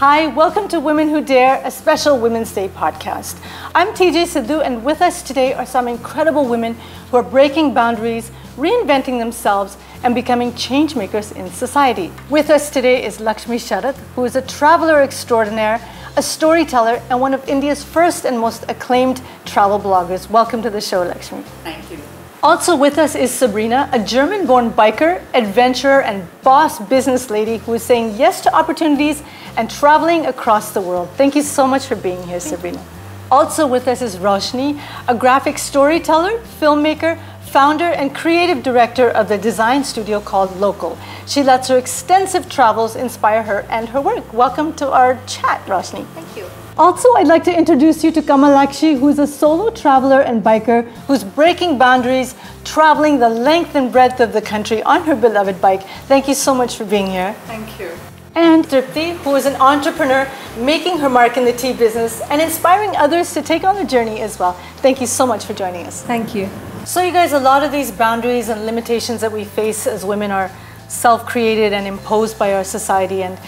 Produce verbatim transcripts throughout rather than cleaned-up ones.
Hi, welcome to Women Who Dare, a special Women's Day podcast. I'm T J Sidhu, and with us today are some incredible women who are breaking boundaries, reinventing themselves, and becoming change makers in society. With us today is Lakshmi Sharath, who is a traveler extraordinaire, a storyteller, and one of India's first and most acclaimed travel bloggers. Welcome to the show, Lakshmi. Thank you. Also with us is Sabrina, a German-born biker, adventurer, and boss business lady who is saying yes to opportunities and traveling across the world. Thank you so much for being here, Sabrina. Also with us is Roshni, a graphic storyteller, filmmaker, founder and creative director of the design studio called Local. She lets her extensive travels inspire her and her work. Welcome to our chat, Roshni. Thank you. Also, I'd like to introduce you to Kamalakshi, who's a solo traveler and biker who's breaking boundaries, traveling the length and breadth of the country on her beloved bike. Thank you so much for being here. Thank you. And Tripti, who is an entrepreneur, making her mark in the tea business and inspiring others to take on the journey as well. Thank you so much for joining us. Thank you. So you guys, a lot of these boundaries and limitations that we face as women are self-created and imposed by our society, and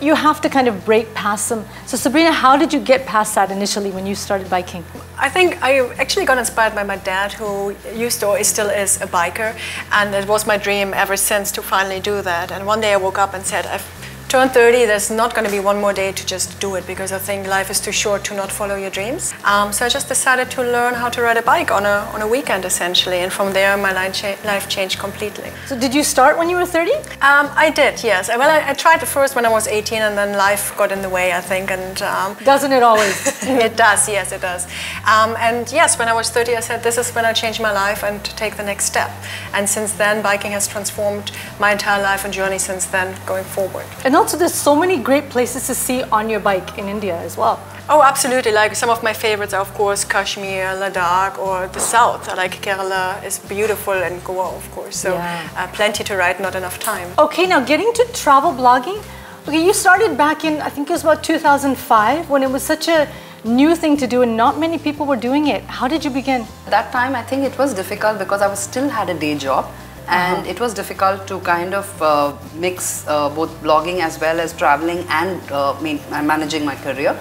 you have to kind of break past them. So Sabrina, how did you get past that initially when you started biking? I think I actually got inspired by my dad, who used to, or still is, a biker, and it was my dream ever since to finally do that. And one day I woke up and said, I've turned thirty, there's not going to be one more day to just do it, because I think life is too short to not follow your dreams. Um, so I just decided to learn how to ride a bike on a, on a weekend, essentially. And from there, my life, cha life changed completely. So did you start when you were thirty? Um, I did, yes. Well, I, I tried it first when I was eighteen, and then life got in the way, I think. And um, doesn't it always? It does, yes, it does. Um, and yes, when I was thirty, I said, this is when I changed my life and to take the next step. And since then, biking has transformed my entire life and journey since then, going forward. And also, there's so many great places to see on your bike in India as well. Oh, absolutely. Like, some of my favorites are, of course, Kashmir, Ladakh, or the south. Like, Kerala is beautiful, and Goa, of course. So yeah. uh, plenty to ride, not enough time. Okay, now getting to travel blogging. Okay, you started back in, I think it was about two thousand five, when it was such a new thing to do and not many people were doing it. How did you begin? At that time, I think it was difficult because I was still had a day job. And uh-huh. it was difficult to kind of uh, mix uh, both blogging as well as traveling and uh, managing my career.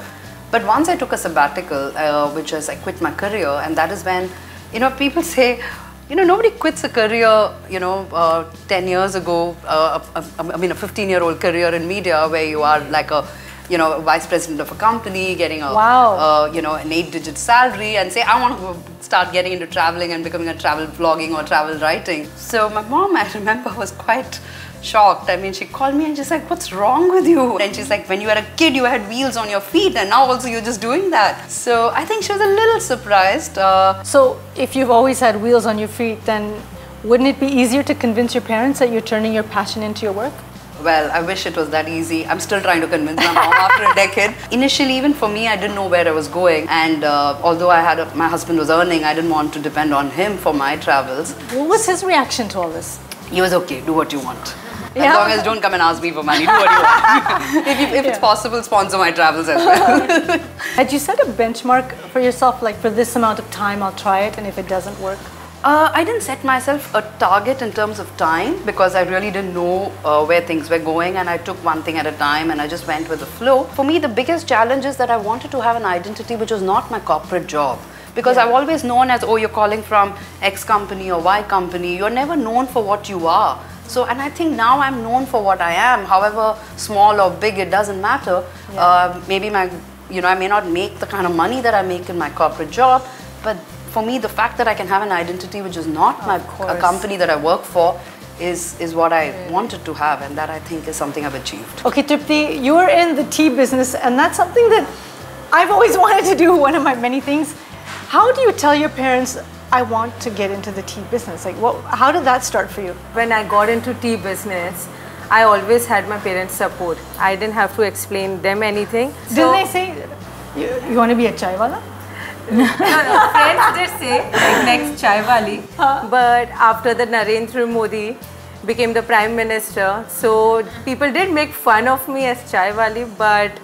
But once I took a sabbatical, uh, which is I quit my career, and that is when, you know, people say, you know, nobody quits a career, you know, uh, ten years ago, uh, a, a, I mean, a fifteen-year-old career in media where you are like a, you know, a vice president of a company, getting a, wow. uh, you know, an eight-digit salary, and say, I want to start getting into traveling and becoming a travel vlogging or travel writing. So my mom, I remember, was quite shocked. I mean, she called me and she's like, what's wrong with you? And she's like, when you were a kid, you had wheels on your feet, and now also you're just doing that. So I think she was a little surprised. Uh, so if you've always had wheels on your feet, then wouldn't it be easier to convince your parents that you're turning your passion into your work? Well, I wish it was that easy. I'm still trying to convince my mom after a decade. Initially, even for me, I didn't know where I was going. And uh, although I had a, my husband was earning, I didn't want to depend on him for my travels. What was his reaction to all this? He was, okay, do what you want. Yeah. As long as don't come and ask me for money, do what you want. if if yeah. it's possible, sponsor my travels as well. Had you set a benchmark for yourself, like, for this amount of time, I'll try it, and if it doesn't work? Uh, I didn't set myself a target in terms of time, because I really didn't know uh, where things were going, and I took one thing at a time and I just went with the flow. For me, the biggest challenge is that I wanted to have an identity which was not my corporate job. Because yeah. I've always known as, oh, you're calling from X company or Y company. You're never known for what you are. So, and I think now I'm known for what I am. However small or big, it doesn't matter. Yeah. Uh, maybe my, you know, I may not make the kind of money that I make in my corporate job, but for me, the fact that I can have an identity which is not my a company that I work for is, is what I mm. wanted to have, and that I think is something I've achieved. Okay, Tripti, you're in the tea business, and that's something that I've always wanted to do, one of my many things. How do you tell your parents, I want to get into the tea business? Like, what, how did that start for you? When I got into tea business, I always had my parents' support. I didn't have to explain them anything. Didn't so, they say, you, you want to be a chaiwala? No, no, friends did say, like, next chai wali. Huh? But after the Narendra Modi became the Prime Minister, so people did make fun of me as chai wali, but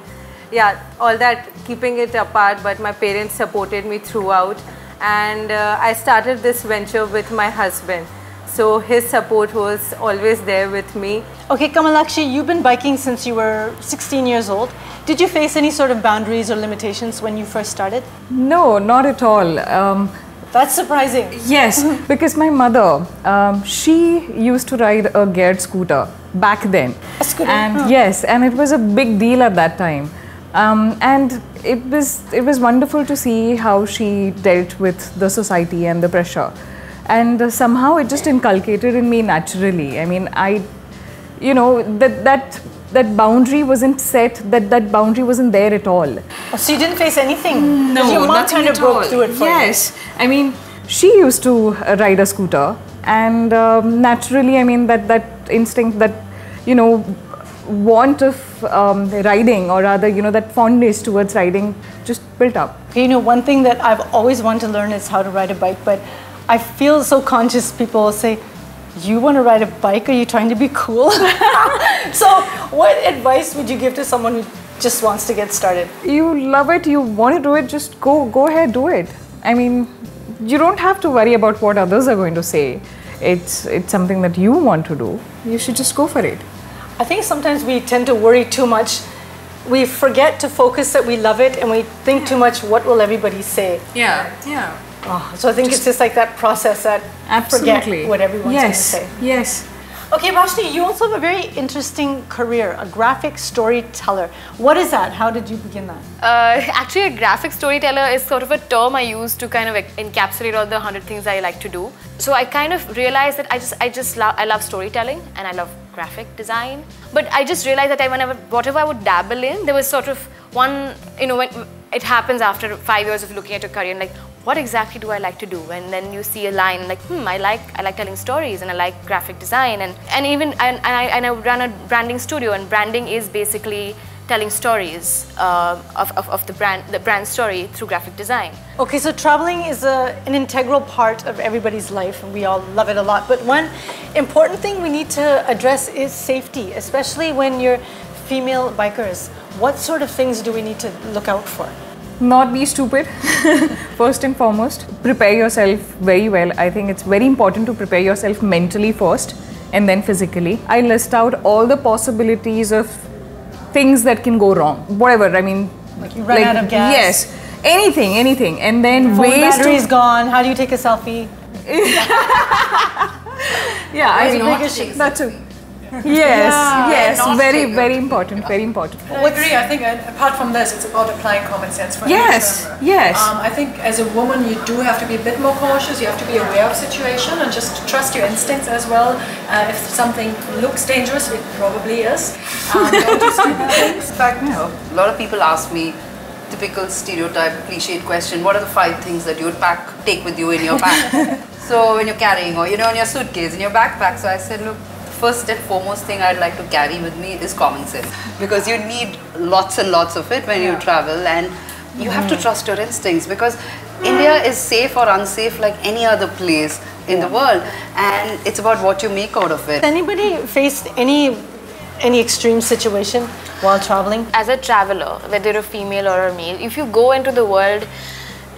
yeah, all that, keeping it apart, but my parents supported me throughout, and uh, I started this venture with my husband. So his support was always there with me. Okay, Kamalakshi, you've been biking since you were sixteen years old. Did you face any sort of boundaries or limitations when you first started? No, not at all. Um, That's surprising. Yes, because my mother, um, she used to ride a geared scooter back then. A scooter? And huh. Yes, and it was a big deal at that time. Um, and it was, it was wonderful to see how she dealt with the society and the pressure. And uh, somehow it just inculcated in me naturally. I mean, I, you know, that that that boundary wasn't set. That that boundary wasn't there at all. Oh, so you didn't face anything. No, your mom kind of broke through it for you. Yes, I mean, she used to ride a scooter, and um, naturally, I mean, that that instinct, that you know, want of um, riding, or rather, you know, that fondness towards riding, just built up. You know, one thing that I've always wanted to learn is how to ride a bike, but I feel so conscious. People say, you want to ride a bike? Are you trying to be cool? So what advice would you give to someone who just wants to get started? You love it, you want to do it, just go, go ahead, do it. I mean, you don't have to worry about what others are going to say. It's, it's something that you want to do. You should just go for it. I think sometimes we tend to worry too much. We forget to focus that we love it, and we think too much, what will everybody say? Yeah, yeah. Oh, so I think just it's just like that process that absolutely. Forget what everyone's yes. going to say. Yes, yes. Okay, Roshni, you also have a very interesting career, a graphic storyteller. What is that? How did you begin that? Uh, actually, a graphic storyteller is sort of a term I use to kind of encapsulate all the one hundred things I like to do. So I kind of realized that I just, I just love, I love storytelling and I love graphic design. But I just realized that I, whenever, whatever I would dabble in, there was sort of one, you know, when it happens after five years of looking at a career and like, what exactly do I like to do? And then you see a line like, hmm, I like I like telling stories and I like graphic design and and even and, and I and I run a branding studio, and branding is basically telling stories uh, of, of of the brand the brand story through graphic design. Okay, so traveling is a an integral part of everybody's life, and we all love it a lot. But one important thing we need to address is safety, especially when you're female bikers. What sort of things do we need to look out for? Not be stupid, first and foremost. Prepare yourself very well. I think it's very important to prepare yourself mentally first and then physically. I list out all the possibilities of things that can go wrong. Whatever, I mean. Like you run like, out of gas. Yes, anything, anything. And then phone battery's gone, how do you take a selfie? Yeah, I mean, a that's a yes, yeah, yes, very, very important, very important. I agree. I think apart from this, it's about applying common sense for yes, every traveler. Yes. Um, I think as a woman, you do have to be a bit more cautious. You have to be aware of situation and just trust your instincts as well. Uh, if something looks dangerous, it probably is. Um, don't do stupid things. In fact, no. A lot of people ask me, typical stereotype, cliched question, what are the five things that you would pack, take with you in your bag? So when you're carrying or, you know, in your suitcase, in your backpack. So I said, look, first and foremost thing I'd like to carry with me is common sense, because you need lots and lots of it when yeah. you travel, and you mm. have to trust your instincts, because mm. India is safe or unsafe like any other place in yeah. the world, and it's about what you make out of it. Has anybody faced any any extreme situation while traveling? As a traveler, whether a female or a male, if you go into the world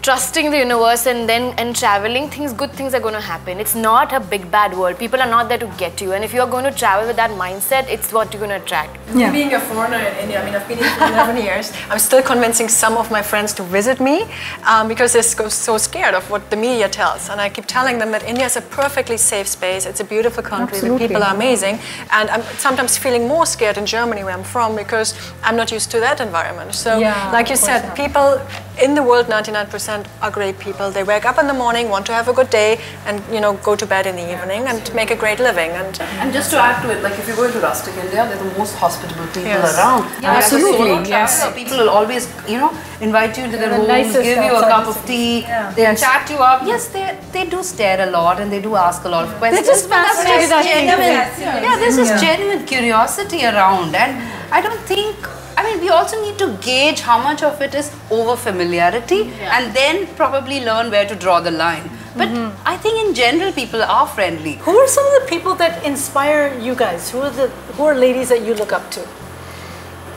trusting the universe and then and traveling, things, good things are going to happen. It's not a big bad world. People are not there to get you, and if you're going to travel with that mindset, it's what you're going to attract. Yeah. Being a foreigner in India, I mean, I've been here for eleven years. I'm still convincing some of my friends to visit me um, because they're so scared of what the media tells, and I keep telling them that India is a perfectly safe space. It's a beautiful country. Absolutely. The people are amazing, and I'm sometimes feeling more scared in Germany where I'm from because I'm not used to that environment. So yeah, like you said, not. people in the world, ninety-nine percent are great people. They wake up in the morning, want to have a good day, and you know, go to bed in the evening and make a great living. And and just to add to it, like if you go into rustic India, they're the most hospitable people yes. around. Yeah, absolutely. Yes. People will always, you know, invite you to their the homes, give you a cup of tea, yeah. they yes. chat you up. Yes, they they do stare a lot and they do ask a lot of questions. They're just fascinated. That's just genuine. Yeah, yeah, there's just yeah. genuine curiosity around, and I don't think. I mean, we also need to gauge how much of it is over-familiarity yeah. and then probably learn where to draw the line. But mm-hmm. I think in general, people are friendly. Who are some of the people that inspire you guys? Who are the who are ladies that you look up to?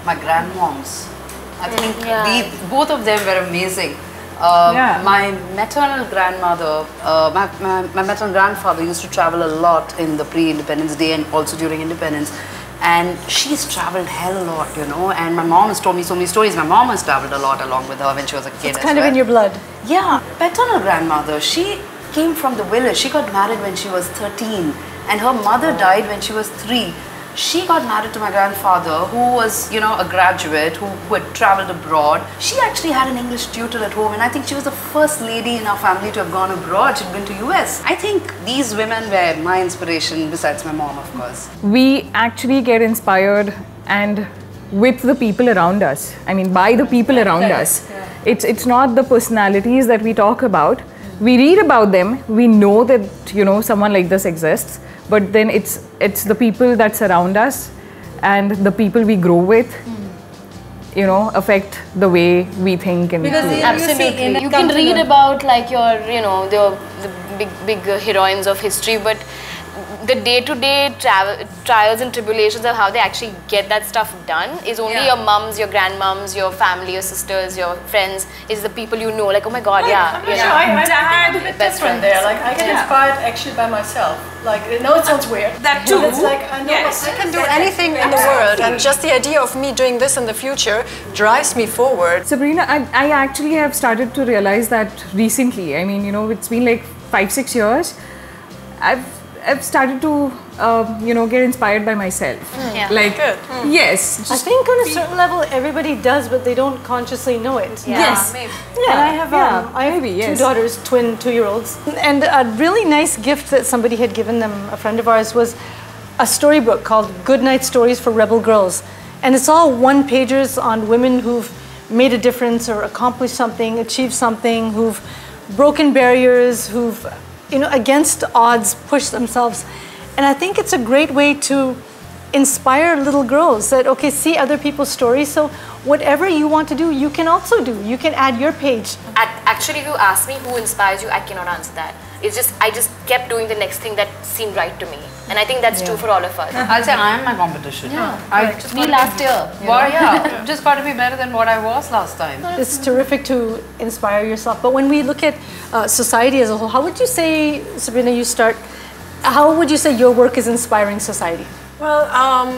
My grandmoms. I think yeah. the, both of them were amazing. Uh, yeah. My maternal grandmother, uh, my, my, my maternal grandfather used to travel a lot in the pre-Independence Day and also during Independence. And she's traveled hell a lot, you know. And my mom has told me so many stories. My mom has traveled a lot along with her when she was a kid. It's kind well. of in your blood. Yeah. Paternal grandmother, she came from the village. She got married when she was thirteen. And her mother died when she was three. She got married to my grandfather, who was, you know, a graduate who, who had traveled abroad. She actually had an English tutor at home, and I think she was the first lady in our family to have gone abroad. She'd been to U S. I think these women were my inspiration, besides my mom, of course. We actually get inspired and with the people around us. I mean, by the people around us. It's, it's not the personalities that we talk about. We read about them. We know that, you know, someone like this exists. But then it's it's the people that surround us and the people we grow with, mm. you know, affect the way we think and because you, absolutely, you, you can read about like your, you know, the, the big big heroines of history, but the day-to-day -day trials and tribulations of how they actually get that stuff done is only yeah. your mums, your grandmoms, your family, your sisters, your friends, is the people you know. Like, oh my God, well, yeah. You know, sure. I, I, I had a bit different there. Like, I get yeah. inspired actually by myself. Like, I know it sounds weird. That too. It's like, I know yes. I can do anything in the world. And just the idea of me doing this in the future drives me forward. Sabrina, I, I actually have started to realize that recently. I mean, you know, it's been like five, six years. I've I've started to, uh, you know, get inspired by myself. Mm. Yeah. Like, Good. Mm. yes. I think on a certain level, everybody does, but they don't consciously know it. Yeah. Yes. Maybe. Yeah. And I have, yeah. um, I have maybe, yes. two daughters, twin two-year-olds. And a really nice gift that somebody had given them, a friend of ours, was a storybook called Goodnight Stories for Rebel Girls. And it's all one-pagers on women who've made a difference or accomplished something, achieved something, who've broken barriers, who've... you know, against odds, push themselves. And I think it's a great way to inspire little girls that, okay, see other people's stories. So whatever you want to do, you can also do. You can add your page. Actually, if you ask me who inspires you, I cannot answer that. It's just, I just kept doing the next thing that seemed right to me. And I think that's yeah. true for all of us. I'll say I am my competition. Yeah. I right. just me last year. You know? Yeah. Just got to be better than what I was last time. It's terrific to inspire yourself. But when we look at uh, society as a whole, how would you say, Sabrina, you start, how would you say your work is inspiring society? Well, um,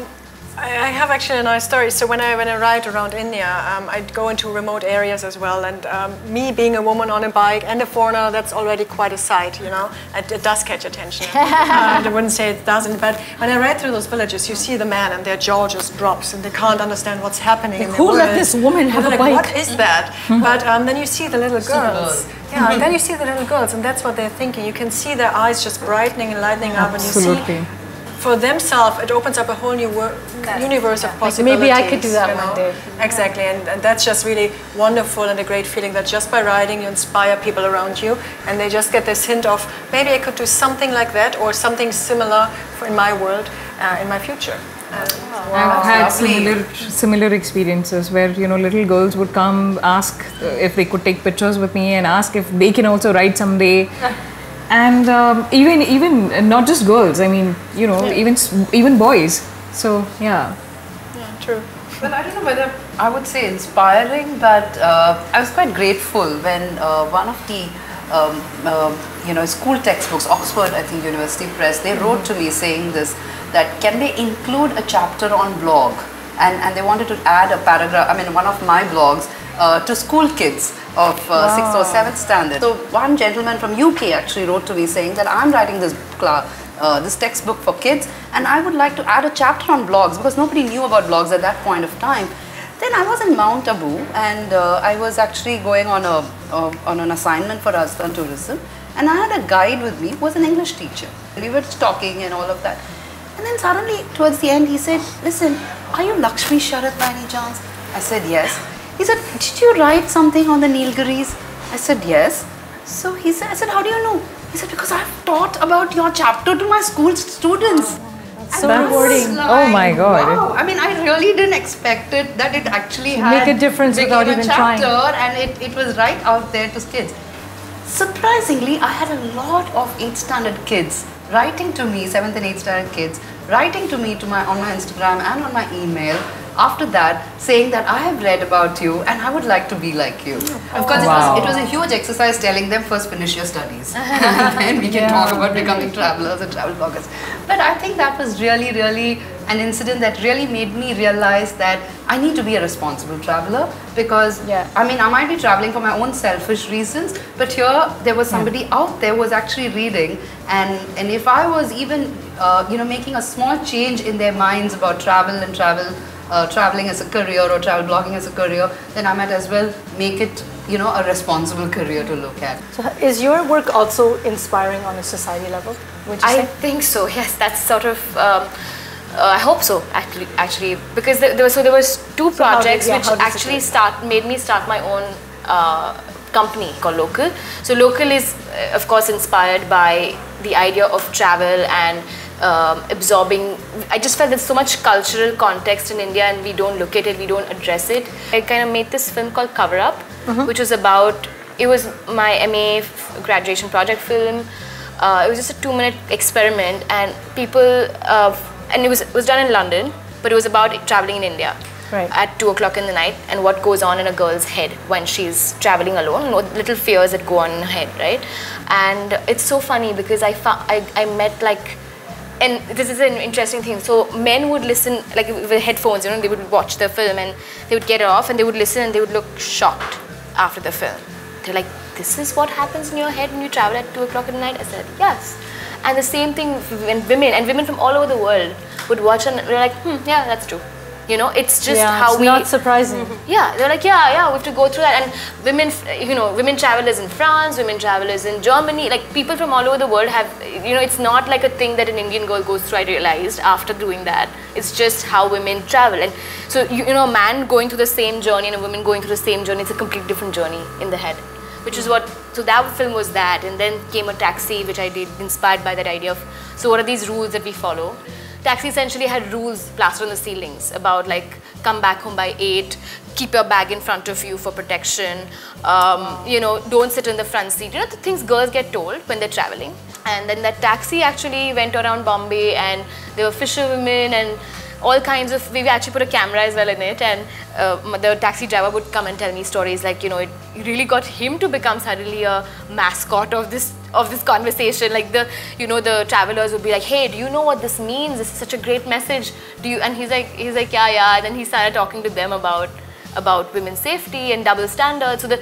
I have actually a nice story. So when I, when I ride around India, um, I'd go into remote areas as well. And um, me being a woman on a bike and a foreigner, that's already quite a sight, you know. It, it does catch attention. uh, I wouldn't say it doesn't, but when I ride through those villages, you see the man and their jaw just drops and they can't understand what's happening. Like, who let this woman have a bike? What is that? But um, then you see the little girls. Yeah, and then you see the little girls, and that's what they're thinking. You can see their eyes just brightening and lightening up, and you see. For themselves, it opens up a whole new wor universe yeah. of possibilities. Maybe I could do that you know? one day. Exactly, and, and that's just really wonderful and a great feeling that just by riding you inspire people around you, and they just get this hint of maybe I could do something like that or something similar for in my world uh, in my future. Um, wow. Wow. I've had similar, similar experiences where, you know, little girls would come ask if they could take pictures with me and ask if they can also ride someday. And um, even even not just girls. I mean, you know, yeah. even even boys. So yeah. Yeah, true. Well, I don't know whether I would say inspiring, but uh, I was quite grateful when uh, one of the um, uh, you know school textbooks, Oxford, I think University Press, they mm-hmm. wrote to me saying this, that can they include a chapter on blog, and and they wanted to add a paragraph. I mean, one of my blogs. Uh, to school kids of uh, wow. sixth or seventh standard. So one gentleman from U K actually wrote to me saying that I'm writing this class, uh, this textbook for kids, and I would like to add a chapter on blogs because nobody knew about blogs at that point of time. Then I was in Mount Abu, and uh, I was actually going on a uh, on an assignment for Rajasthan Tourism, and I had a guide with me who was an English teacher. We were talking and all of that, and then suddenly towards the end he said, "Listen, are you Lakshmi Sharath by any chance?" I said, "Yes." He said, "Did you write something on the Nilgiris?" I said, "Yes." So he said, I said, "How do you know?" He said, "Because I've taught about your chapter to my school students." Oh, that's so rewarding. Like, oh my God. Wow. I mean, I really didn't expect it that it actually had make a difference without even trying. And it, it was right out there to kids. Surprisingly, I had a lot of eighth standard kids writing to me, seventh and eighth standard kids, writing to me to my on my Instagram and on my email after that, saying that I have read about you and I would like to be like you. Oh, of course, wow. it, was, it was a huge exercise telling them, first finish your studies and then we can yeah. talk about becoming travelers and travel bloggers. But I think that was really, really an incident that really made me realize that I need to be a responsible traveler, because yeah. I mean, I might be traveling for my own selfish reasons, but here there was somebody yeah. out there who was actually reading, and and if I was even uh, you know, making a small change in their minds about travel and travel Uh, traveling as a career or travel blogging as a career, then I might as well make it, you know, a responsible career to look at. So is your work also inspiring on a society level? Would you I say? think so, yes. That's sort of, um, uh, I hope so, actually, actually because there, there was, so there was two so projects did, yeah, which actually start made me start my own uh, company called Local. So Local is, uh, of course, inspired by the idea of travel and Um, absorbing. I just felt there's so much cultural context in India and we don't look at it, we don't address it. I kind of made this film called Cover Up, mm-hmm. which was about, it was my M A graduation project film. Uh, it was just a two minute experiment, and people, uh, and it was, it was done in London, but it was about traveling in India. Right. At two o'clock in the night, and what goes on in a girl's head when she's traveling alone, little fears that go on in her head, right? And it's so funny because I, I, I met like, and this is an interesting thing. So men would listen, like with headphones, you know, they would watch the film and they would get off and they would listen and they would look shocked after the film. They're like, this is what happens in your head when you travel at two o'clock at night? I said, yes. And the same thing when women, and women from all over the world would watch and they're like, hmm, yeah, that's true. You know, it's just yeah, how it's we... not surprising. Mm-hmm. Yeah, they're like, yeah, yeah, we have to go through that. And women, you know, women travelers in France, women travelers in Germany, like people from all over the world have, you know, it's not like a thing that an Indian girl goes through, I realized, after doing that. It's just how women travel. And so, you, you know, a man going through the same journey and a woman going through the same journey, it's a complete different journey in the head. Which is what, so that film was that. And then came A Taxi, which I did, inspired by that idea of, so what are these rules that we follow? Taxi essentially had rules plastered on the ceilings about like, come back home by eight, keep your bag in front of you for protection, um, you know, don't sit in the front seat. You know, the things girls get told when they're traveling. And then that taxi actually went around Bombay, and there were fisherwomen and all kinds of, we actually put a camera as well in it, and uh, the taxi driver would come and tell me stories like, you know, it really got him to become suddenly a mascot of this of this conversation. Like the, you know, the travelers would be like, hey, do you know what this means? This is such a great message. Do you? And he's like, he's like, yeah, yeah. And then he started talking to them about about women's safety and double standards. So the,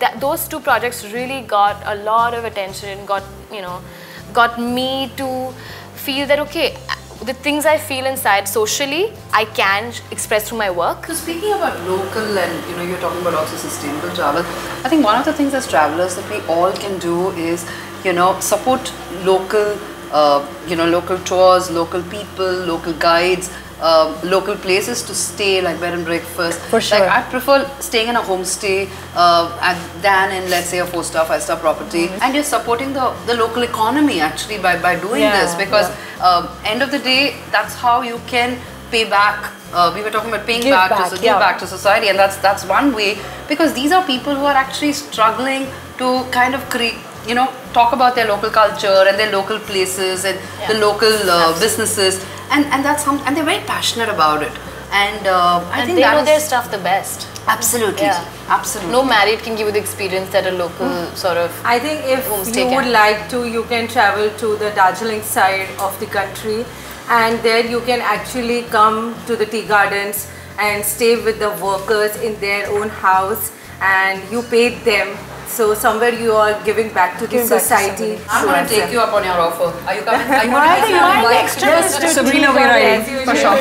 that those two projects really got a lot of attention. Got you know, got me to feel that okay, the things I feel inside socially, I can express through my work. So speaking about local, and you know, you're talking about also sustainable travel, I think one of the things as travelers that we all can do is, you know, support local, uh, you know, local tours, local people, local guides, uh, local places to stay, like bed and breakfast. For sure. Like I prefer staying in a homestay uh, than in, let's say, a four-star, five-star property. Mm-hmm. And you're supporting the, the local economy actually by, by doing yeah, this, because yeah. uh, end of the day, that's how you can pay back. Uh, we were talking about paying give back, back, to, so yeah. give back to society, and that's, that's one way, because these are people who are actually struggling to kind of create, you know, talk about their local culture and their local places and yeah. the local uh, businesses, and and that's some, and they're very passionate about it, and uh, I and think they that know is, their stuff the best. Absolutely, yeah. absolutely. No married can give you the experience that a local mm. sort of. I think if you would like to, you can travel to the Darjeeling side of the country, and there you can actually come to the tea gardens and stay with the workers in their own house, and you pay them. So somewhere you are giving back to the society. To I'm going to take you up on your offer. Are you coming? Are you going to take Sabrina, where are you? For sure.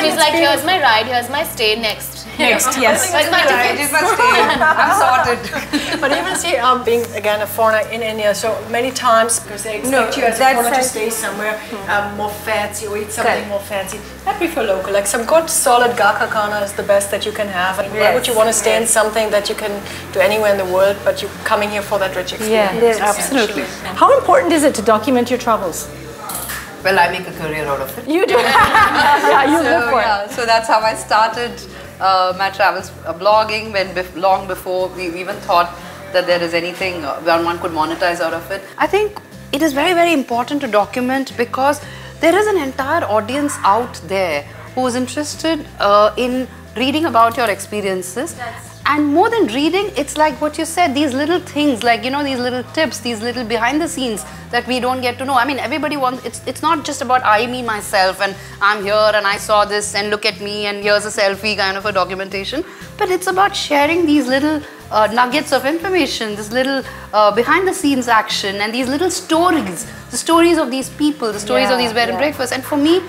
She's like, here's my ride, here's my stay, next. Next, yes. Here's my ticket, here's my stay. I'm sorted. But even say I'm being, again, a foreigner in India, so many times, because they expect you as a foreigner to stay somewhere more fancy or eat something more fancy. I prefer local. Like some good, solid gakha khana is the best that you can have. Why would you want to stay in something that you can do anywhere in the world, but you're coming here for that rich experience? Yeah, yes, absolutely. How important is it to document your travels? Well, I make a career out of it. You do? Yeah, you so, live for yeah. it. So that's how I started uh, my travels uh, blogging, when bef long before we even thought that there is anything uh, one could monetize out of it. I think it is very, very important to document, because there is an entire audience out there who is interested uh, in reading about your experiences. That's and more than reading, it's like what you said, these little things, like, you know, these little tips, these little behind the scenes that we don't get to know. I mean, everybody wants, it's, it's not just about I, me, myself, and I'm here and I saw this and look at me and here's a selfie kind of a documentation. But it's about sharing these little uh, nuggets of information, this little uh, behind the scenes action and these little stories, the stories of these people, the stories yeah, of these bed yeah. and breakfasts. And for me,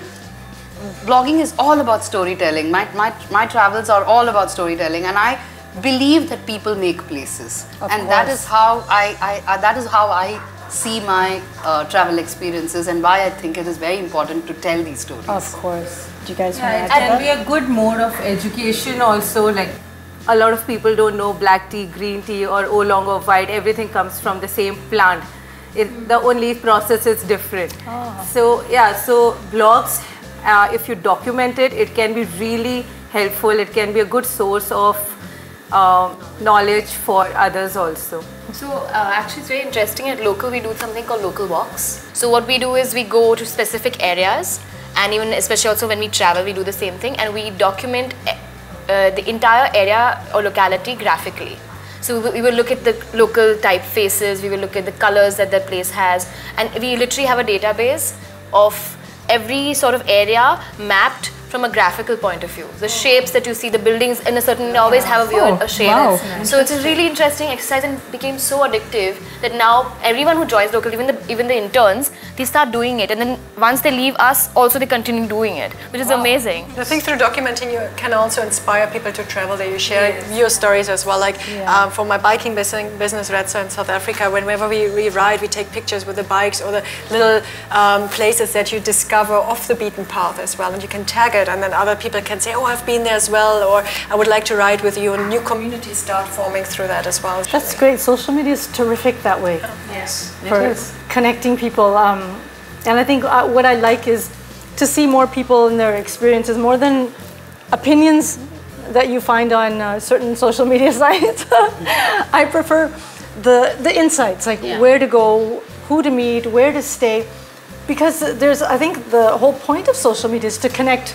blogging is all about storytelling. My, my, my travels are all about storytelling, and I believe that people make places, of and course. that is how I, I uh, that is how I see my uh, travel experiences, and why I think it is very important to tell these stories. Of course, do you guys yeah, want to add to that? It can be a good mode of education also. Like, a lot of people don't know black tea, green tea, or oolong or white. Everything comes from the same plant. It, the only process is different. Oh. So yeah, so blogs, uh, if you document it, it can be really helpful. It can be a good source of Uh, knowledge for others also. So uh, actually it's very interesting. At Local we do something called local walks. So what we do is we go to specific areas, and even especially also when we travel we do the same thing, and we document uh, the entire area or locality graphically. So we, we will look at the local typefaces, we will look at the colors that that place has, and we literally have a database of every sort of area mapped from a graphical point of view. The shapes that you see, the buildings in a certain always have a weird oh, a shape. Wow. So it's a really interesting exercise, and became so addictive that now everyone who joins Local, even the even the interns, they start doing it, and then once they leave us also they continue doing it, which is wow. amazing. I think through documenting you can also inspire people to travel, that you share yes. your stories as well. Like yeah. um, for my biking business Redsa in South Africa, whenever we, we ride we take pictures with the bikes or the little um, places that you discover off the beaten path as well, and you can tag it, and then other people can say, oh, I've been there as well, or I would like to ride with you, and new communities start forming through that as well. That's great. Social media is terrific that way. Yes, for it is. Connecting people. Um, and I think uh, what I like is to see more people in their experiences, more than opinions that you find on uh, certain social media sites. I prefer the, the insights, like yeah. where to go, who to meet, where to stay, because there's, I think the whole point of social media is to connect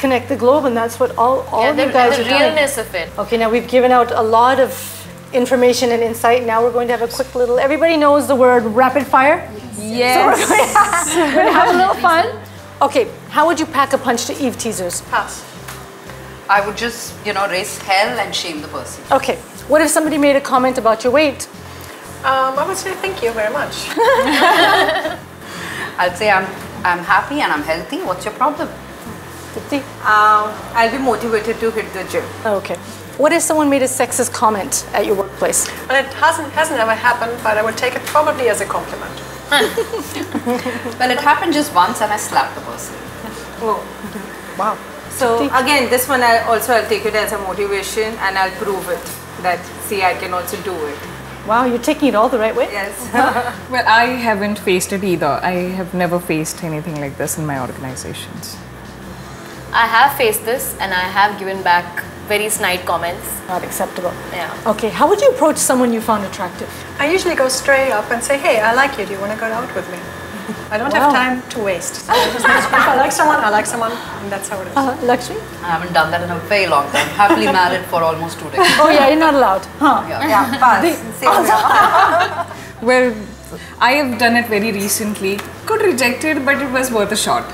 connect the globe, and that's what all, all yeah, the, you guys the are doing. The realness of it. Okay, now we've given out a lot of information and insight. Now we're going to have a quick little, everybody knows the word rapid fire? Yes. So we're going to have, going to have a little fun. Okay, how would you pack a punch to Eve teasers? Pass. I would just, you know, raise hell and shame the person. Okay, what if somebody made a comment about your weight? Um, I would say thank you very much. I'd say I'm, I'm happy and I'm healthy. What's your problem? Um, I'll be motivated to hit the gym. Okay. What if someone made a sexist comment at your workplace? Well, it hasn't hasn't ever happened, but I would take it probably as a compliment. Well, it happened just once, and I slapped the person. Oh, wow! So again, this one I also I'll take it as a motivation, and I'll prove it that see I can also do it. Wow, you're taking it all the right way. Yes. Well, I haven't faced it either. I have never faced anything like this in my organizations. I have faced this, and I have given back very snide comments. Not acceptable. Yeah. Okay, how would you approach someone you found attractive? I usually go straight up and say, hey, I like you. Do you want to go out with me? I don't wow. have time to waste. So if I like someone, I like someone, and that's how it is. Uh, Lakshmi? I haven't done that in a very long time. Happily married for almost two decades. Oh yeah, you're not allowed. Huh? Yeah, yeah pass. Same. Well, I have done it very recently. Could reject it, but it was worth a shot.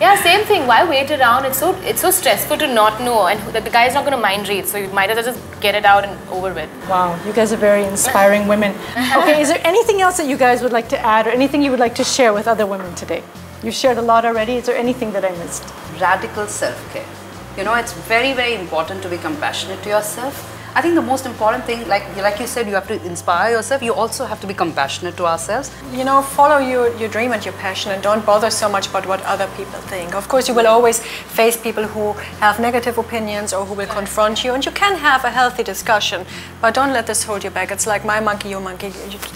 Yeah, same thing. Why wait around? It's so it's so stressful to not know, and the, the guy is not going to mind read, so you might as well just get it out and over with. Wow, you guys are very inspiring women. Okay, is there anything else that you guys would like to add, or anything you would like to share with other women today? You've shared a lot already. Is there anything that I missed? Radical self-care. You know, it's very, very important to be compassionate to yourself. I think the most important thing, like like you said, you have to inspire yourself. You also have to be compassionate to ourselves. You know, follow your, your dream and your passion, and don't bother so much about what other people think. Of course, you will always face people who have negative opinions or who will confront you, and you can have a healthy discussion, but don't let this hold you back. It's like my monkey, your monkey.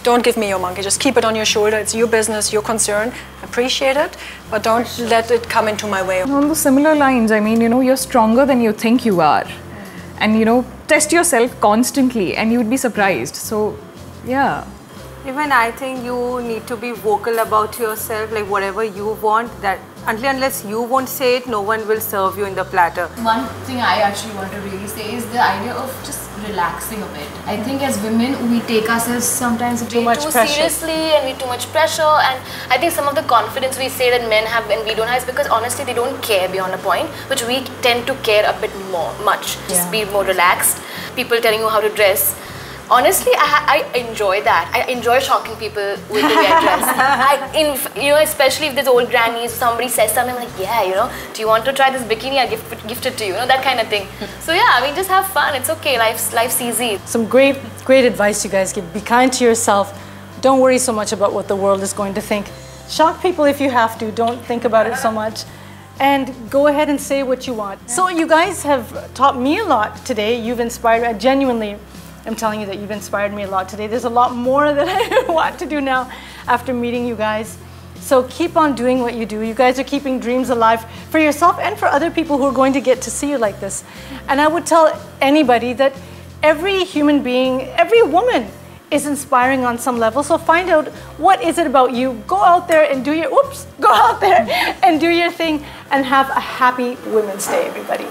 Don't give me your monkey. Just keep it on your shoulder. It's your business, your concern. Appreciate it, but don't let it come into my way. On the similar lines, I mean, you know, you're stronger than you think you are. And you know, test yourself constantly, and you would be surprised. So, yeah. Even I think you need to be vocal about yourself, like whatever you want, that until unless you won't say it, no one will serve you in the platter. One thing I actually want to really say is the idea of just relaxing a bit. I think as women, we take ourselves sometimes too much too seriously and we too much pressure, and I think some of the confidence we say that men have and we don't have is because honestly they don't care beyond a point, which we tend to care a bit more, much. Yeah. Just be more relaxed. People telling you how to dress. Honestly, I, I enjoy that. I enjoy shocking people with the way I dress. I, in, you know, especially if there's old grannies, somebody says something, I'm like, yeah, you know, do you want to try this bikini? I gift it, gift it to you, you know, that kind of thing. So yeah, I mean, just have fun. It's okay. Life's life's easy. Some great, great advice you guys give. Be kind to yourself. Don't worry so much about what the world is going to think. Shock people if you have to. Don't think about it so much. And go ahead and say what you want. So you guys have taught me a lot today. You've inspired me genuinely. I'm telling you that you've inspired me a lot today. There's a lot more that I want to do now after meeting you guys. So keep on doing what you do. You guys are keeping dreams alive for yourself and for other people who are going to get to see you like this. And I would tell anybody that every human being, every woman is inspiring on some level. So find out what is it about you. Go out there and do your, oops, go out there and do your thing and have a happy Women's Day, everybody.